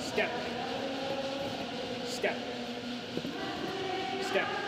Step. Step. Step. Step.